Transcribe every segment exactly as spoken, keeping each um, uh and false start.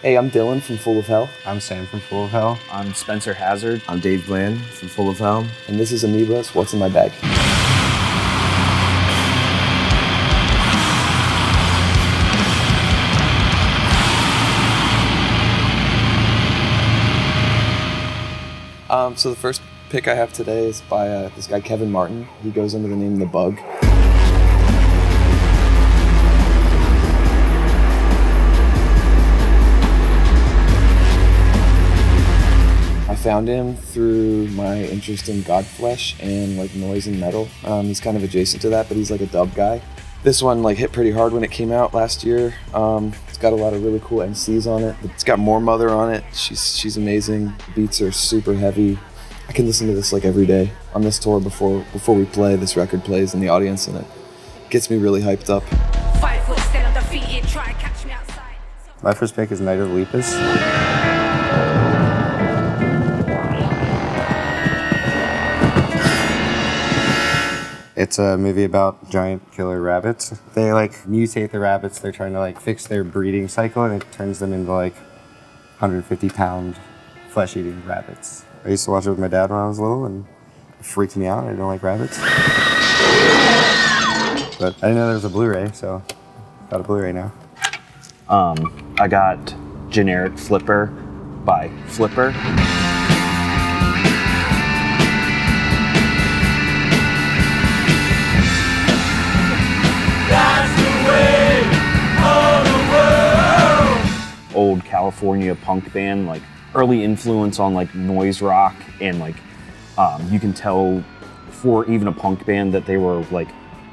Hey, I'm Dylan from Full of Hell. I'm Sam from Full of Hell. I'm Spencer Hazard. I'm Dave Bland from Full of Hell. And this is Amoebas, What's in My Bag? Um, so the first pick I have today is by uh, this guy Kevin Martin. He goes under the name The Bug. I found him through my interest in Godflesh and like noise and metal. Um, he's kind of adjacent to that, but he's like a dub guy. This one like hit pretty hard when it came out last year. Um, it's got a lot of really cool M Cs on it. It's got more Mother on it. She's she's amazing. The beats are super heavy. I can listen to this like every day. On this tour before before we play, this record plays in the audience and it gets me really hyped up. Five foot stand on the feet and try and catch me outside. My first pick is Night of the Lepus. It's a movie about giant killer rabbits. They like mutate the rabbits. They're trying to like fix their breeding cycle and it turns them into like one hundred fifty pound flesh-eating rabbits. I used to watch it with my dad when I was little and it freaked me out. I didn't like rabbits. But I didn't know there was a Blu-ray, so I got a Blu-ray now. Um, I got Generic Flipper by Flipper. Old California punk band, like early influence on like noise rock, and like um, you can tell for even a punk band that they were like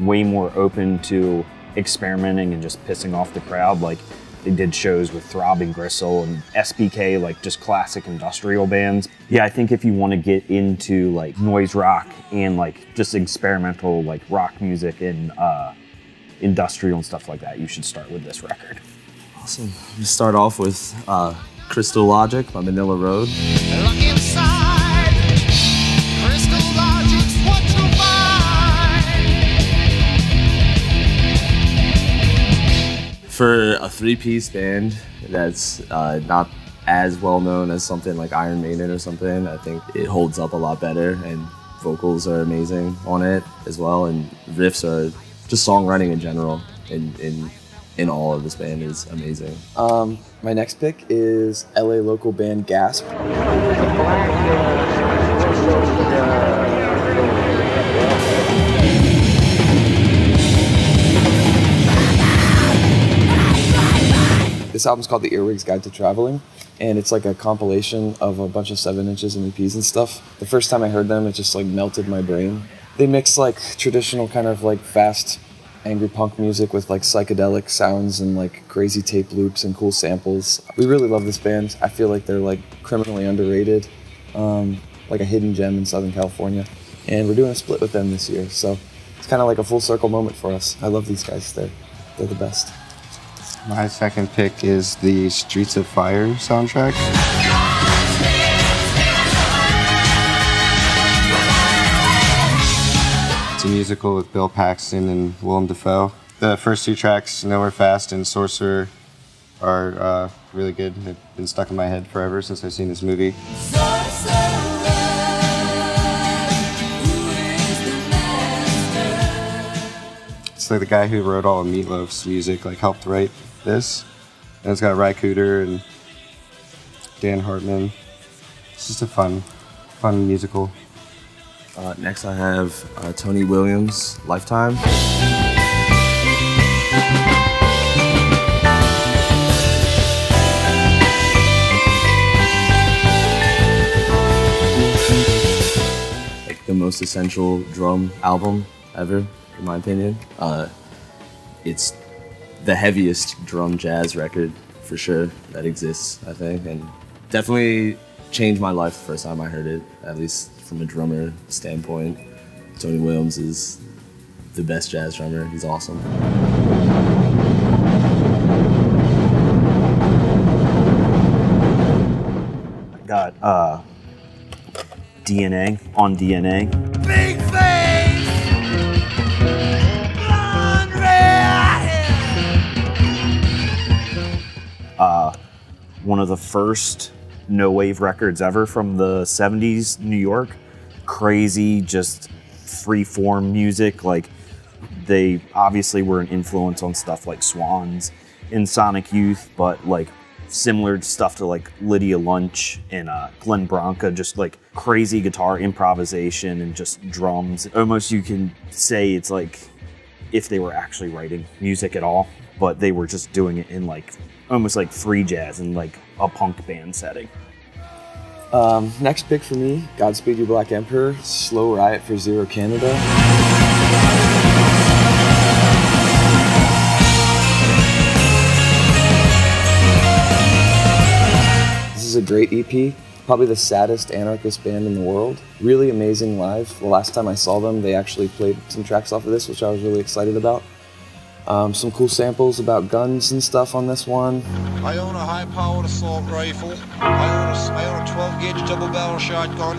way more open to experimenting and just pissing off the crowd. Like they did shows with Throbbing Gristle and S P K, like just classic industrial bands. Yeah, I think if you want to get into like noise rock and like just experimental like rock music and uh, industrial and stuff like that, you should start with this record. Awesome. We start off with uh, Crystal Logic by Manilla Road. Look inside, Crystal Logic's what you find. For a three-piece band that's uh, not as well known as something like Iron Maiden or something, I think it holds up a lot better, and vocals are amazing on it as well, and riffs are just songwriting in general. And, and in all of this band is amazing. Um, my next pick is L A local band Gasp. This album's called The Earwig's Guide to Traveling, and it's like a compilation of a bunch of seven inches and E Ps and stuff. The first time I heard them, it just like melted my brain. They mix like traditional kind of like fast angry punk music with like psychedelic sounds and like crazy tape loops and cool samples. We really love this band. I feel like they're like criminally underrated, um, like a hidden gem in Southern California. And we're doing a split with them this year, so it's kind of like a full circle moment for us. I love these guys, they're, they're the best. My second pick is the Streets of Fire soundtrack. It's a musical with Bill Paxton and Willem Dafoe. The first two tracks, Nowhere Fast and Sorcerer, are uh, really good. They've been stuck in my head forever since I've seen this movie. It's like the guy who wrote all of Meatloaf's music, like helped write this. And it's got Ry Cooder and Dan Hartman. It's just a fun, fun musical. Uh, next I have uh, Tony Williams, Lifetime. Like the most essential drum album ever, in my opinion. Uh, it's the heaviest drum jazz record, for sure, that exists, I think, and definitely changed my life the first time I heard it, at least from a drummer standpoint. Tony Williams is the best jazz drummer. He's awesome. I got uh, D N A on D N A. Big face! Uh, one of the first no wave records ever from the seventies, New York. Crazy, just free form music. Like, they obviously were an influence on stuff like Swans and Sonic Youth, but like similar stuff to like Lydia Lunch and uh, Glenn Branca, just like crazy guitar improvisation and just drums. Almost you can say it's like if they were actually writing music at all, but they were just doing it in like almost like free jazz and like a punk band setting. Um, next pick for me, Godspeed You Black Emperor, Slow Riot for Zero Canada. This is a great E P, probably the saddest anarchist band in the world. Really amazing live. The last time I saw them, they actually played some tracks off of this, which I was really excited about. Um, some cool samples about guns and stuff on this one. I own a high-powered assault rifle. I own a twelve-gauge double-barrel shotgun.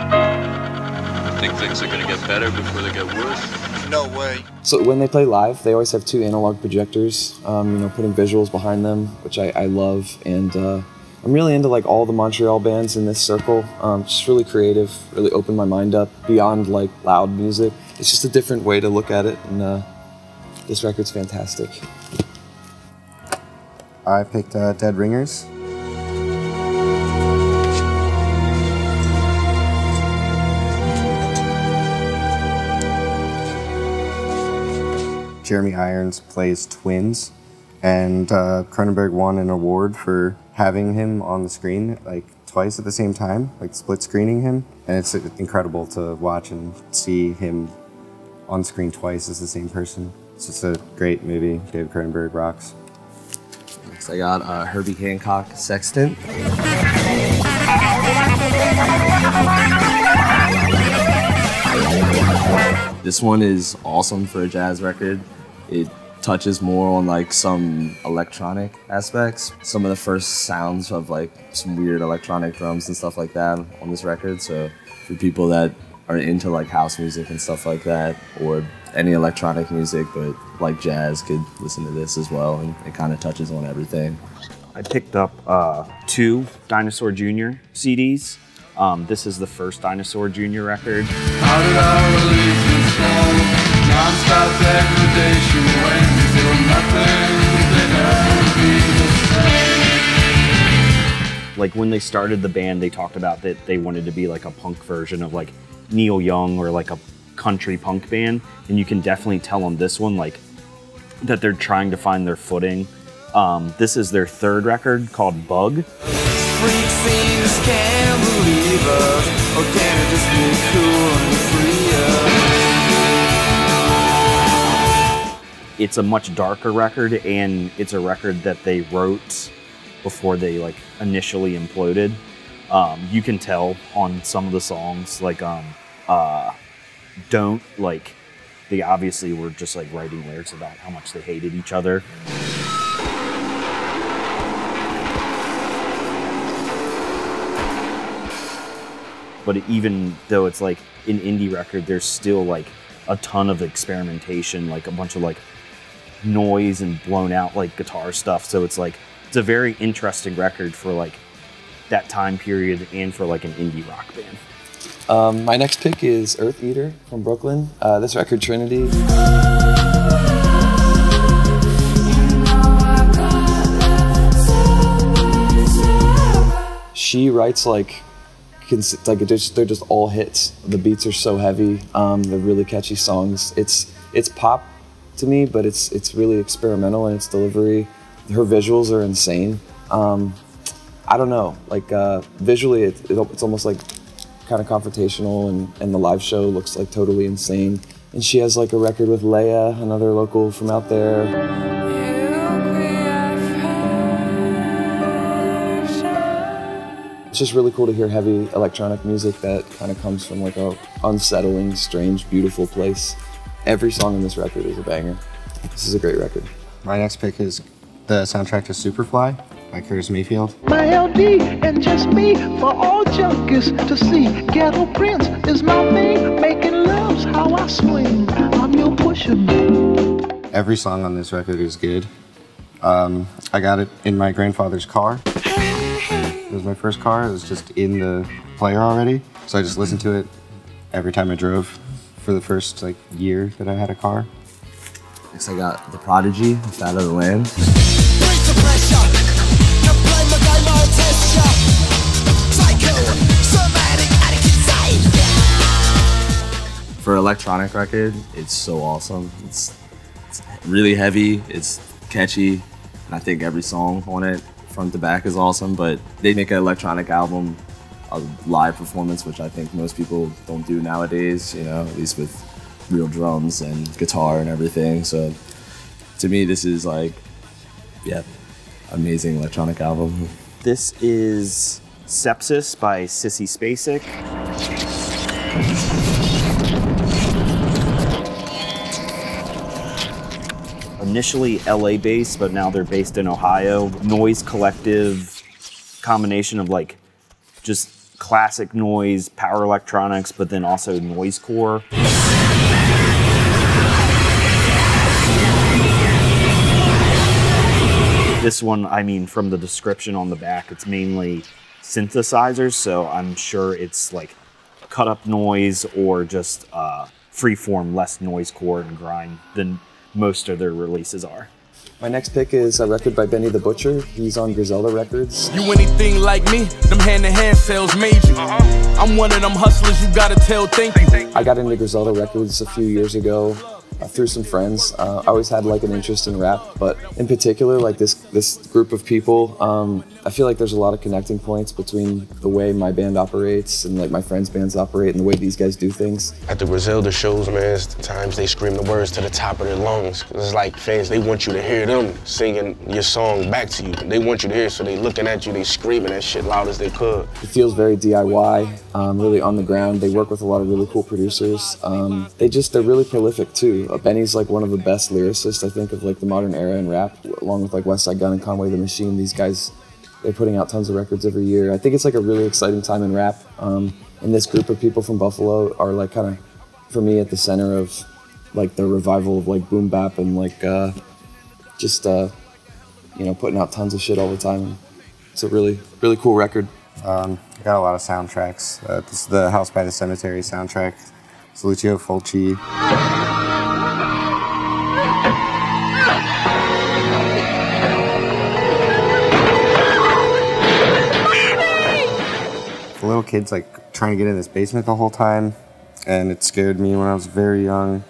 I think things are going to get better before they get worse. No way. So when they play live, they always have two analog projectors, um, you know, putting visuals behind them, which I, I love, and uh, I'm really into like all the Montreal bands in this circle. Um, just really creative, really opened my mind up beyond like loud music. It's just a different way to look at it, and uh, this record's fantastic. I picked uh, Dead Ringers. Jeremy Irons plays twins, and uh, Cronenberg won an award for having him on the screen like twice at the same time, like split screening him. And it's incredible to watch and see him on screen twice as the same person. It's just a great movie. David Cronenberg rocks. Next I got uh, Herbie Hancock, Sextant. This one is awesome for a jazz record. It touches more on like some electronic aspects. Some of the first sounds of like some weird electronic drums and stuff like that on this record. So for people that are into like house music and stuff like that, or any electronic music but like jazz, could listen to this as well, and it kind of touches on everything. I picked up uh, two Dinosaur Junior C Ds. Um, this is the first Dinosaur Junior record. How did I release this song? Non-stop degradation, when you do nothing, they never be the same. Like when they started the band, they talked about that they wanted to be like a punk version of like Neil Young or like a country punk band. And you can definitely tell on this one like that they're trying to find their footing. Um, this is their third record called Bug. Freak scenes can't believe us, or can it just be cool and free us? It's a much darker record, and it's a record that they wrote before they like initially imploded. Um, you can tell on some of the songs, like um, uh, Don't, like they obviously were just like writing lyrics about how much they hated each other. But even though it's like an indie record, there's still like a ton of experimentation, like a bunch of like noise and blown out like guitar stuff. So it's like, it's a very interesting record for like that time period and for like an indie rock band. Um, my next pick is Earth Eater from Brooklyn. Uh, this record, Trinity. She writes like, like it just, they're just all hits. The beats are so heavy. Um, they're really catchy songs. It's, it's pop to me, but it's it's really experimental in its delivery. Her visuals are insane. Um, I don't know, like uh, visually it, it, it's almost like kind of confrontational, and, and the live show looks like totally insane. And she has like a record with Leia, another local from out there. It's just really cool to hear heavy electronic music that kind of comes from like a unsettling, strange, beautiful place. Every song in this record is a banger. This is a great record. My next pick is the soundtrack to Superfly by Curtis Mayfield. My L D and just me for all junkies to see. Ghetto Prince is my thing. Making love's how I swing. I'm your pusher. Every song on this record is good. Um, I got it in my grandfather's car. It was my first car. It was just in the player already. So I just listened to it every time I drove for the first like year that I had a car. Next I got The Prodigy, It's Out of the Land. For electronic record, it's so awesome. It's, it's really heavy, it's catchy, and I think every song on it front to back is awesome, but they make an electronic album a live performance, which I think most people don't do nowadays, you know, at least with real drums and guitar and everything. So to me, this is like, yeah, amazing electronic album. This is Sepsis by Sissy Spacek. Initially L A based, but now they're based in Ohio. Noise collective, combination of like just classic noise, power electronics, but then also noisecore. This one, I mean, from the description on the back, it's mainly synthesizers, so I'm sure it's like cut up noise or just uh, freeform, less noisecore and grind than most of their releases are. My next pick is a record by Benny the Butcher. He's on Griselda Records. You anything like me, them hand-to-hand sales made you. Uh-huh. I'm one of them hustlers you gotta tell thank you. I got into Griselda Records a few years ago uh, through some friends. Uh, I always had like an interest in rap, but in particular like this, this group of people, um, I feel like there's a lot of connecting points between the way my band operates and like my friends' bands operate and the way these guys do things. At the Griselda shows, man, it's the times they scream the words to the top of their lungs. It's like fans, they want you to hear them singing your song back to you. They want you to hear, so they looking at you, they screaming that shit loud as they could. It feels very D I Y, um, really on the ground. They work with a lot of really cool producers. Um, they just, they're really prolific too. Uh, Benny's like one of the best lyricists, I think, of like the modern era in rap, along with like West Side Gun and Conway the Machine. These guys, they're putting out tons of records every year. I think it's like a really exciting time in rap. Um, and this group of people from Buffalo are like kind of, for me, at the center of like the revival of like boom bap and like, uh, just, uh, you know, putting out tons of shit all the time. It's a really, really cool record. Um, I got a lot of soundtracks. Uh, this is the House by the Cemetery soundtrack. It's Lucio Fulci. The little kid's like trying to get in this basement the whole time, and it scared me when I was very young.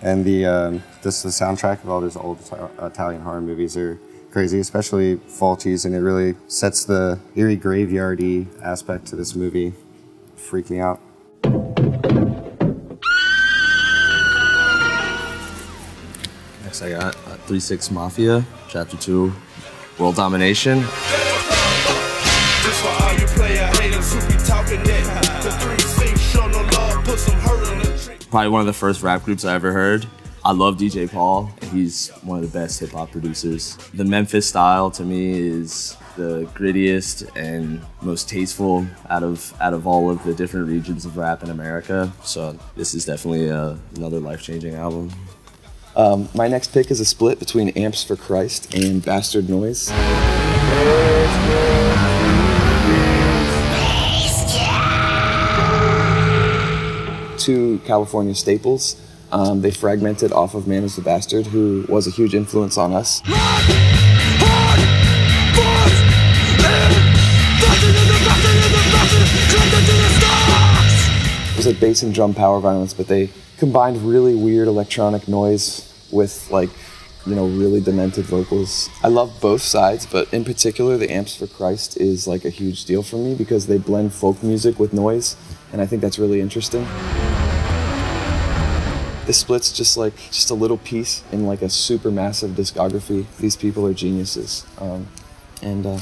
And the um, this the soundtrack of all those old Italian horror movies are crazy, especially Fulci's, and it really sets the eerie graveyardy aspect to this movie. Freaked me out. Next I got uh, three six Mafia, Chapter two, World Domination. Probably one of the first rap groups I ever heard. I love D J Paul. He's one of the best hip-hop producers. The Memphis style to me is the grittiest and most tasteful out of out of all of the different regions of rap in America. So this is definitely a, another life-changing album. Um, my next pick is a split between Amps For Christ and Bastard Noise. Two California staples. Um, they fragmented off of Man Is the Bastard, who was a huge influence on us. Rock, hard, force, it was like bass and drum power violence, but they combined really weird electronic noise with like, you know, really demented vocals. I love both sides, but in particular, the Amps For Christ is like a huge deal for me because they blend folk music with noise, and I think that's really interesting. This split's just like, just a little piece in like a super massive discography. These people are geniuses. Um, and uh,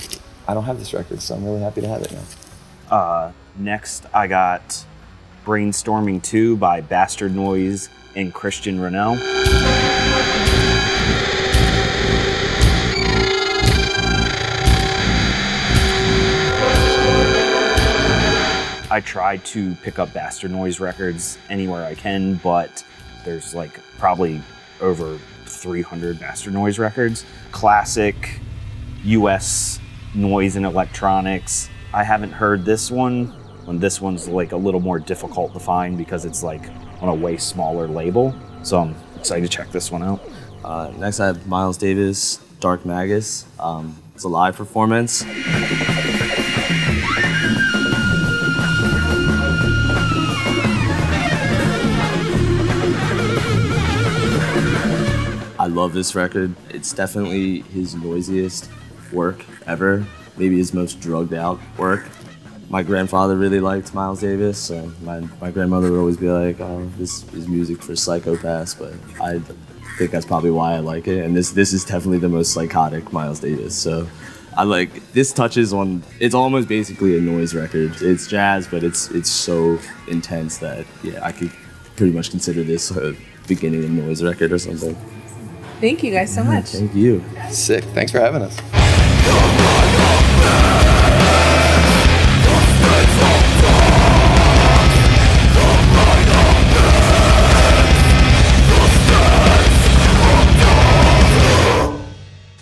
I don't have this record, so I'm really happy to have it now. Uh, next, I got Brainstorming two by Bastard Noise and Christian Rennell. I try to pick up Bastard Noise records anywhere I can, but there's like probably over three hundred Bastard Noise records. Classic U S noise and electronics. I haven't heard this one, when this one's like a little more difficult to find because it's like on a way smaller label. So I'm excited to check this one out. Uh, next I have Miles Davis, Dark Magus. Um, it's a live performance. I love this record. It's definitely his noisiest work ever, maybe his most drugged out work. My grandfather really liked Miles Davis, so my, my grandmother would always be like, oh, this is music for psychopaths, but I think that's probably why I like it. And this, this is definitely the most psychotic Miles Davis, so I like, this touches on, it's almost basically a noise record. It's jazz, but it's, it's so intense that, yeah, I could pretty much consider this a beginning of noise record or something. Thank you guys so much. Thank you. Sick. Thanks for having us.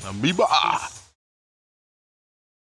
Amoeba.